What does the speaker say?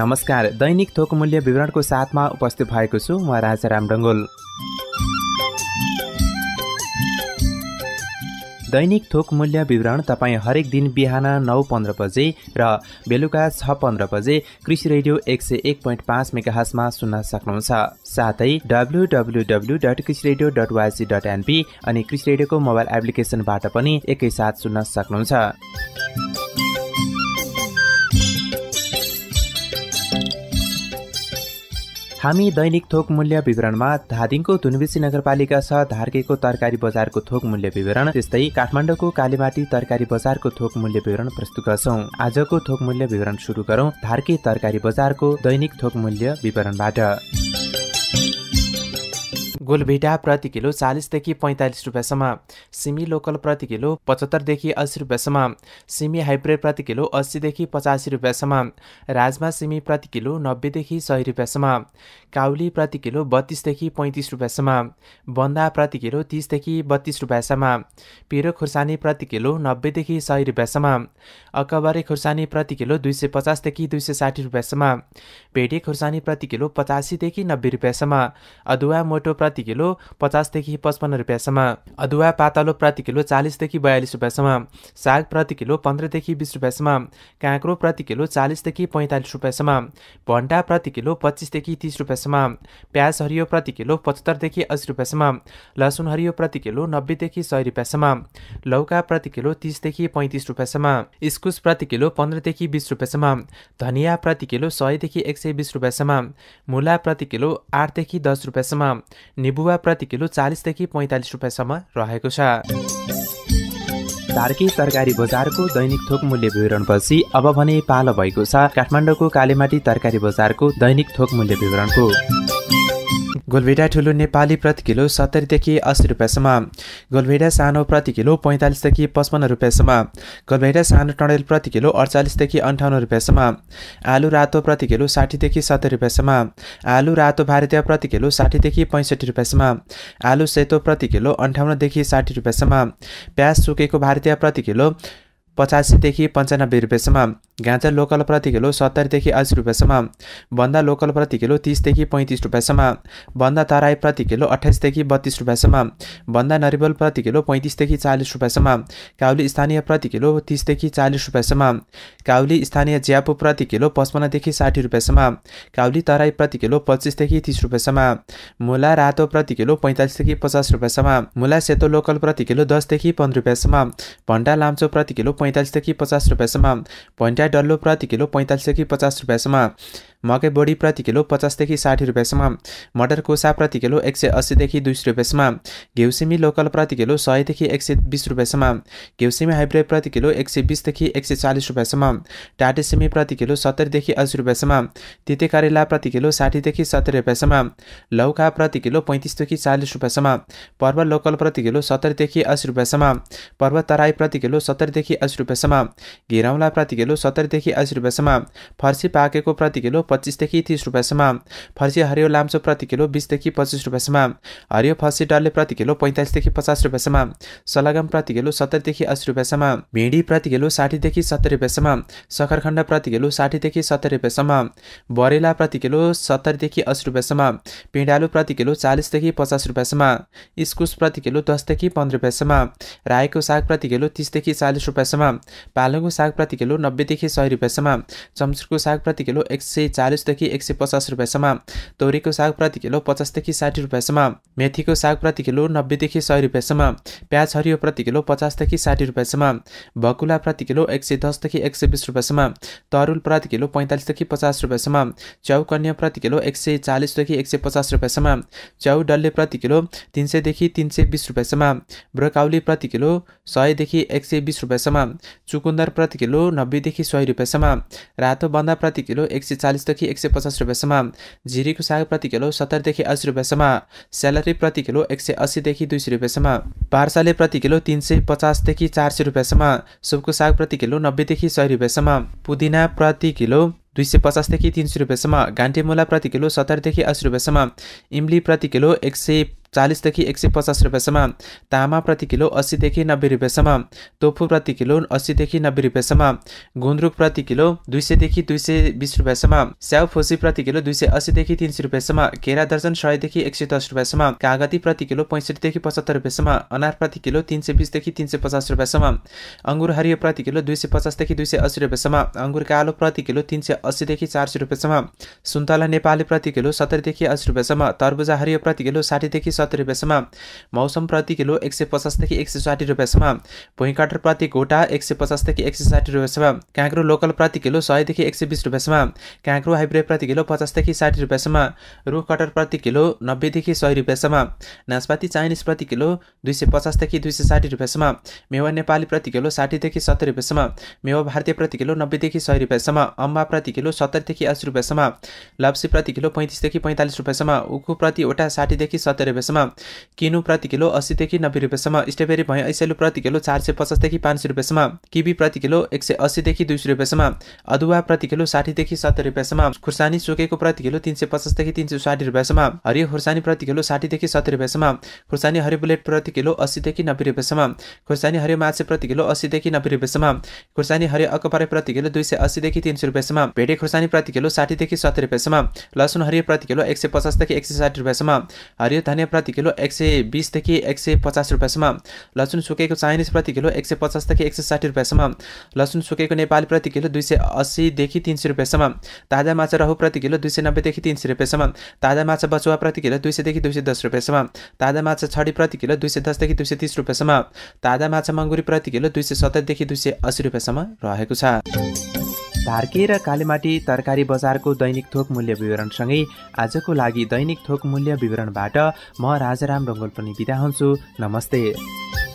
नमस्कार, दैनिक थोक मूल्य विवरणको साथमा उपस्थित भएको छु म राज राम डंगोल। दैनिक थोक मूल्य विवरण तपाईँ हरेक दिन बिहान 9:15 बजे र बेलुका 6:15 बजे कृषि रेडियो 101.5 मेगाहर्जमा सुन्न सक्नुहुन्छ। साथै www.krishiradio.yc.np अनि कृषि रेडियोको मोबाइल एप्लिकेसनबाट पनि एकैसाथ सुन्न सक्नुहुन्छ। हामी दैनिक थोक मूल्य विवरणमा धादिङको तुनबेसी नगरपिका छ धार्केको तरकारी बजारको थोक मूल्य विवरण, त्यस्तै काठमाडौँको कालीमाटी तरकारी बजारको थोक मूल्य विवरण प्रस्तुत गर्छौं। आजको थोक मूल्य विवरण सुरु गरौं धार्के तरकारी बजारको दैनिक थोक मूल्य विवरणबाट। गोलभेडा प्रति किलो 40 देखि 45 रुपियाँसम्म, सिमी लोकल प्रति किलो 75 देखि 80 रुपियाँसम्म, सिमी हाइब्रिड प्रति किलो 80 देखि 85 रुपियाँसम्म, राजमा सिमी प्रति किलो 90 देखि 100 रुपियाँसम्म, काउली प्रति किलो 32 देखि 35 रुपियाँसम्म, बन्दा प्रति किलो 30 देखि 32 रुपियाँसम्म, पिरो खुर्सानी प्रति किलो 90 देखि 100 रुपियाँसम्म, अकबरे खुर्सानी प्रति किलो 250 देखि 260 रुपियाँसम्म, भेडे खुर्सानी प्रति किलो 85 देखि 90 रुपियाँसम्म, अदुवा मोटो प्रति किलो 50 देखि 55 रुपियाँसम्म, अदुवा पातलो प्रति किलो 40 देखि 42 रुपियाँसम्म, साग प्रति किलो 15 देखि 20 रुपियाँसम्म, काँक्रो प्रति किलो 40 देखि 45 रुपियाँसम्म, भण्टा प्रति किलो 25 देखि 30 रुपियाँसम्म, प्याज हरियो प्रति किलो 75 देखि 80 रुपियाँसम्म, लसुन हरियो प्रति किलो 90 देखि 100 रुपियाँसम्म, लौका प्रति किलो 30 देखि 35 रुपियाँसम्म, इस्कुस प्रति किलो 15 देखि 20 रुपियाँसम्म, धनिया प्रति किलो 100 देखि 120 रुपियाँसम्म, मुला प्रति किलो 8 देखि 10 रुपियाँसम्म, निबुवा प्रति किलो 40 देखि 45 रुपियाँसम्म रहेको छ। धार्के तरकारी बजारको दैनिक थोक मूल्य विवरणपछि अब भने पालो भएको छ काठमाडौँको कालीमाटी तरकारी बजारको दैनिक थोक मूल्य विवरणको। गोलभेडा ठुलो नेपाली प्रति किलो 70 देखि 80 रुपियाँसम्म, गोलभेडा सानो प्रति किलो 45 देखि 55 रुपियाँसम्म, गोलभेडा सानो टन्डेल प्रति किलो 48 देखि 58 रुपियाँसम्म, आलु रातो प्रति किलो 60 देखि 70 रुपियाँसम्म, आलु रातो भारतीय प्रति किलो 60 देखि 65 रुपियाँसम्म, आलु सेतो प्रति किलो 58 देखि 60 रुपियाँसम्म, प्याज सुकेको भारतीय प्रति किलो 85 देखि 95 रुपियाँसम्म, गाजर लोकल प्रति किलो 70 देखि 80 रुपियाँसम्म, बन्दा लोकल प्रति किलो 30 देखि 35 रुपियाँसम्म, बन्दा तराई प्रति किलो 28 देखि 32 रुपियाँसम्म, बन्दा नरिवल प्रति किलो 35 देखि 40 रुपियाँसम्म, काउली स्थानीय प्रति किलो 30 देखि 40 रुपियाँसम्म, काउली स्थानीय ज्यापो प्रति किलो 55 देखि 60 रुपियाँसम्म, काउली तराई प्रति किलो 25 देखि 30 रुपियाँसम्म, मुला रातो प्रति किलो 45 देखि 50 रुपियाँसम्म, मुला सेतो लोकल प्रति किलो 10 देखि 15 रुपियाँसम्म, भण्टा लाम्चो प्रति किलो 45 देखि 50 रुपियाँसम्म, भण्टा डल्लो प्रति किलो 45 देखि 50 रुपियाँसम्म, मकै बोडी प्रति किलो 50 देखि 60 रुपियाँसम्म, मटर कोसा प्रति किलो 180 देखि 200 रुपियाँसम्म, घिउसिमी लोकल प्रति किलो 100 देखि 120 रुपियाँसम्म, घिउसिमी हाइब्रिड प्रति किलो 120 देखि 140 रुपियाँसम्म, टाटे सिमी प्रति किलो 70 देखि 80 रुपियाँसम्म, तिते करेला प्रति किलो 60 देखि 70 रुपियाँसम्म, लौका प्रति किलो 35 देखि 40 रुपियाँसम्म, पर्वत लोकल प्रति किलो 70 देखि 80 रुपियाँसम्म, पर्वत तराई प्रति किलो 70 देखि 80 रुपियाँसम्म, घेराउला प्रति किलो 70 देखि 80 रुपियाँसम्म, फर्सी पाकेको प्रति किलो 25 देखि 30 रुपियाँसम्म, फर्सी हरियो लाम्चो प्रति किलो 20 देखि 25 रुपियाँसम्म, हरियो फर्सी डल्ले प्रति किलो 45 देखि 50 रुपियाँसम्म, सलगम प्रति किलो 70 देखि 80 रुपियाँसम्म, भिडी प्रति किलो 60 देखि 70 रुपियाँसम्म, सखरखण्ड प्रति किलो 60 देखि 70 रुपियाँसम्म, बरेला प्रति किलो 70 देखि 80 रुपियाँसम्म, पिँडालु प्रति किलो 40 देखि 50 रुपियाँसम्म, इस्कुस प्रति किलो 10 देखि 15 रुपियाँसम्म, रायोको साग प्रति किलो 30 देखि 40 रुपियाँसम्म, पालङको साग प्रति किलो 90 देखि 100 रुपियाँसम्म, चम्चुरको साग प्रति किलो 140 देखि 150 रुपियाँसम्म, तोरीको साग प्रति किलो 50 देखि 60 रुपियाँसम्म, मेथीको साग प्रति किलो 90 देखि 100 रुपियाँसम्म, प्याज हरियो प्रति किलो 50 देखि 60 रुपियाँसम्म, बकुला प्रति किलो 110 देखि 120 रुपियाँसम्म, तरुल प्रति किलो 45 देखि 50 रुपियाँसम्म, च्याउकन्या प्रति किलो 140 देखि 150 रुपियाँसम्म, च्याउ डल्ले प्रति किलो 300 देखि 320 रुपियाँसम्म, ब्रोकाउली प्रति किलो 100 देखि 120 रुपियाँसम्म, चुकुन्दर प्रति किलो 90 देखि 100 रुपियाँसम्म, रातो बन्दा प्रति किलो 140 देखि 150 रुपियाँसम्म, जिरीको साग प्रति किलो 70 देखि 80 रुपियाँसम्म, स्यालेरी प्रति किलो 180 देखि 200 रुपियाँसम्म, पार्सले प्रति किलो 350 देखि 400 रुपियाँसम्म, सुपको साग प्रति किलो 90 देखि 100 रुपियाँसम्म, पुदिना प्रति किलो 250 देखि 300 रुपियाँसम्म, गान्टेमुला प्रति किलो 70 देखि 80 रुपियाँसम्म, इमली प्रति किलो 100 40 देखि 150 रुपैयाँसम्म, तामा प्रति किलो 80 देखि 90 रुपैयाँसम्म, तोफू प्रति किलो 80 देखि 90 रुपैयाँसम्म, गुन्द्रुक प्रति किलो 200 देखि 220 रुपैयाँसम्म, स्याउ फोसी प्रति किलो 280 देखि 300 रुपैयाँसम्म, केरा दर्जन 100 देखि 110 रुपैयाँसम्म, कागती प्रति किलो 65 देखि 75 रुपैयाँसम्म, अनार प्रति किलो 320 देखि 350 रुपैयाँसम्म, अङ्गुर हरियो प्रति किलो 250 देखि 280 रुपैयाँसम्म, अङ्गुर कालो प्रति किलो 380 देखि 400 रुपैयाँसम्म, सुन्तला नेपाली प्रति किलो 70 देखि 80 रुपैयाँसम्म, तरबुजा हरियो प्रति किलो 60 देखि 70 रुपैयाँसम्म, मौसम प्रति किलो 150 देखि 160 रुपैयाँसम्म, भुइँकाटर प्रति गोटा 150 देखि 160 रुपैयाँसम्म, काँक्रो लोकल प्रति किलो 100 देखि 120 रुपैयाँसम्म, काँक्रो हाइब्रिड प्रति किलो 50 देखि 60 रुपैयाँसम्म, रुख कटर प्रति किलो 90 देखि 100 रुपैयाँसम्म, नास्पाती चाइनिज प्रति किलो 250 देखि 260 रुपैयाँसम्म, मेवा नेपाली प्रति किलो 60 देखि 70 रुपैयाँसम्म, मेवा भारतीय प्रति किलो 90 देखि 100 रुपैयाँसम्म, अम्बा प्रति किलो 70 देखि 80 रुपैयाँसम्म, लप्सी प्रति किलो 35 देखि 45 रुपैयाँसम्म, उखु प्रतिवटा 60 देखि 70 रुपैयाँसम्म, किनु प्रति किलो 80 देखि 90 रुपैयाँसम्म, स्ट्रबेरी भैँ ऐसेलु प्रति किलो 450 देखि 500 रुपैयाँसम्म, किवी प्रति किलो 180 देखि 200 रुपैयाँसम्म, अदुवा प्रति किलो 60 देखि 70 रुपैयाँसम्म, खुर्सानी सुकेको प्रति किलो 350 देखि 360 रुपैयाँसम्म, हरियो खुर्सानी प्रति किलो 60 देखि 70 रुपैयाँसम्म, खुर्सानी हरियो बुलेट प्रति किलो 80 देखि 90 रुपैयाँसम्म, खुर्सानी हरियो माछे प्रति किलो 80 देखि 90 रुपैयाँसम्म, खुर्सानी हरियो अकपरे प्रति किलो 280 देखि 300 रुपैयाँसम्म, भेटे खुर्सानी प्रति किलो 60 देखि 70 रुपैयाँसम्म, लसुन हरियो प्रति किलो 150 देखि 160 रुपैयाँसम्म, हरियो धनिया प्रति किलो 120 देखि 150 रुपैयाँसम्म, लसुन सुकेको चाइनिज प्रति किलो 150 देखि 160 रुपैयाँसम्म, लसुन सुकेको नेपाली प्रति किलो 280 देखि 300 रुपैयाँसम्म, ताजा माछा रहु प्रति किलो 290 देखि 300 रुपैयाँसम्म, ताजा माछा बचुवा प्रति किलो 200 देखि 210 रुपैयाँसम्म, ताजा माछा छडी प्रति किलो 210 देखि 230 रुपैयाँसम्म, ताजा माछा मंगुरी प्रति किलो 270 देखि 280 रुपैयाँसम्म रहेको छ। धार्के र कालीमाटी तरकारी बजारको दैनिक थोक मूल्य विवरणसँगै आजको लागि दैनिक थोक मूल्य विवरणबाट म राज राम डंगोल पनि बिदा हुन्छु। नमस्ते।